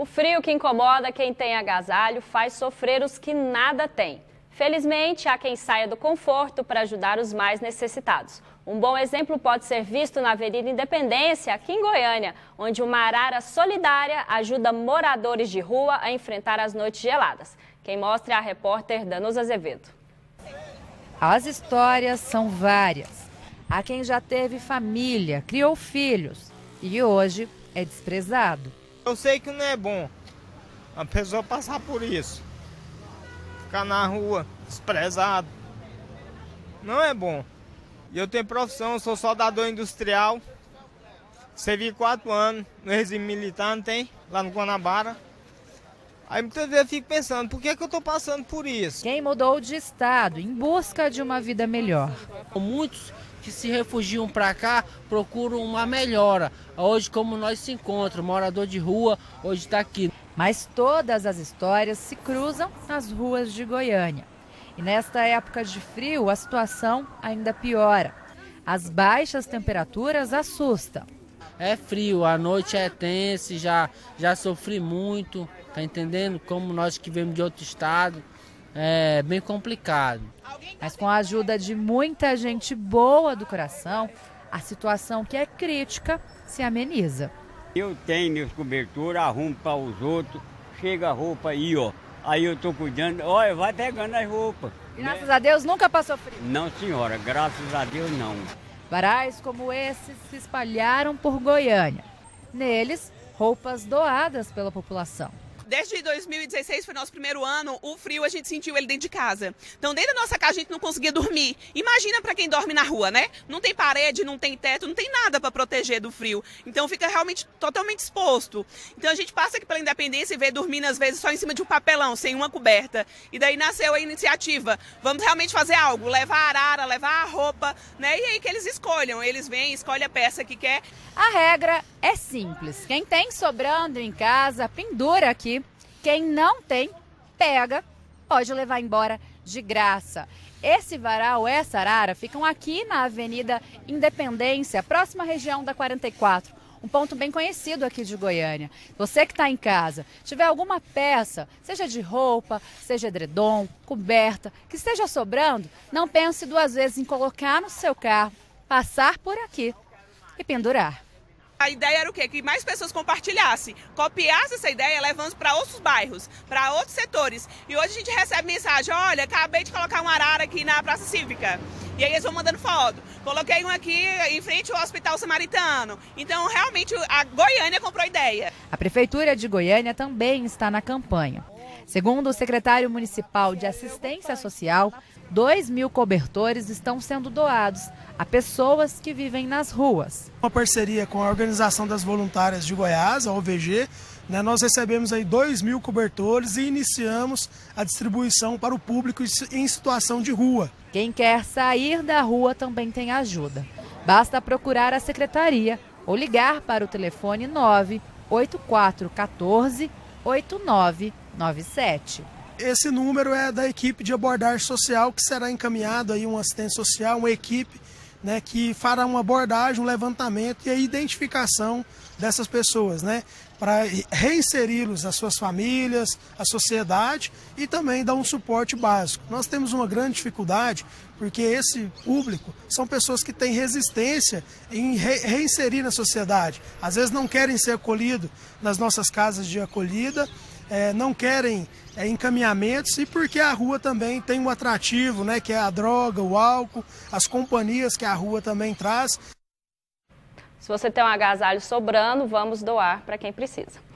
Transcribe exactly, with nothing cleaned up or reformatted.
O frio que incomoda quem tem agasalho faz sofrer os que nada têm. Felizmente, há quem saia do conforto para ajudar os mais necessitados. Um bom exemplo pode ser visto na Avenida Independência, aqui em Goiânia, onde uma arara solidária ajuda moradores de rua a enfrentar as noites geladas. Quem mostra é a repórter Danuza Azevedo. As histórias são várias. Há quem já teve família, criou filhos e hoje é desprezado. Eu sei que não é bom a pessoa passar por isso, ficar na rua desprezado, não é bom. E eu tenho profissão, eu sou soldador industrial, servi quatro anos no regime militar, não tem, lá no Guanabara. Aí muitas vezes eu fico pensando, por que é que eu estou passando por isso? Quem mudou de estado em busca de uma vida melhor. Muitos que se refugiam para cá procuram uma melhora. Hoje, como nós se encontramos, morador de rua, hoje está aqui. Mas todas as histórias se cruzam nas ruas de Goiânia. E nesta época de frio, a situação ainda piora. As baixas temperaturas assustam. É frio, a noite é tensa, já, já sofri muito, tá entendendo? Como nós que viemos de outro estado, é bem complicado. Mas com a ajuda de muita gente boa do coração, a situação que é crítica se ameniza. Eu tenho minhas coberturas, arrumo para os outros, chega a roupa aí, ó. Aí eu tô cuidando, olha, vai pegando as roupas. Graças né? a Deus nunca passou frio? Não, senhora, graças a Deus não. Varais como esses se espalharam por Goiânia. Neles, roupas doadas pela população. Desde dois mil e dezesseis foi nosso primeiro ano, o frio a gente sentiu ele dentro de casa. Então dentro da nossa casa a gente não conseguia dormir. Imagina para quem dorme na rua, né? Não tem parede, não tem teto, não tem nada para proteger do frio. Então fica realmente totalmente exposto. Então a gente passa aqui pela Independência e vê dormindo às vezes só em cima de um papelão, sem uma coberta. E daí nasceu a iniciativa, vamos realmente fazer algo, levar a arara, levar a roupa, né? E aí que eles escolham, eles vêm, escolhem a peça que quer. A regra é simples, quem tem sobrando em casa, pendura aqui. Quem não tem, pega, pode levar embora de graça. Esse varal, essa arara, ficam aqui na Avenida Independência, próxima região da quarenta e quatro, um ponto bem conhecido aqui de Goiânia. Você que está em casa, tiver alguma peça, seja de roupa, seja edredom, coberta, que esteja sobrando, não pense duas vezes em colocar no seu carro, passar por aqui e pendurar. A ideia era o quê? Que mais pessoas compartilhassem, copiassem essa ideia, levando para outros bairros, para outros setores. E hoje a gente recebe mensagem, olha, acabei de colocar uma arara aqui na Praça Cívica. E aí eles vão mandando foto. Coloquei um aqui em frente ao Hospital Samaritano. Então, realmente, a Goiânia comprou a ideia. A Prefeitura de Goiânia também está na campanha. Segundo o secretário municipal de assistência social, dois mil cobertores estão sendo doados a pessoas que vivem nas ruas. Uma parceria com a Organização das Voluntárias de Goiás, a O V G, né, nós recebemos aí dois mil cobertores e iniciamos a distribuição para o público em situação de rua. Quem quer sair da rua também tem ajuda. Basta procurar a secretaria ou ligar para o telefone nove oito quatro um quatro oito nove nove sete. Esse número é da equipe de abordagem social, que será encaminhado aí um assistente social, uma equipe, né, que fará uma abordagem, um levantamento e a identificação dessas pessoas, né, para reinseri-los às suas famílias, à sociedade e também dar um suporte básico. Nós temos uma grande dificuldade porque esse público são pessoas que têm resistência em re reinserir na sociedade. Às vezes não querem ser acolhidos nas nossas casas de acolhida, É, não querem é, encaminhamentos, e porque a rua também tem um atrativo, né, que é a droga, o álcool, as companhias que a rua também traz. Se você tem um agasalho sobrando, vamos doar para quem precisa.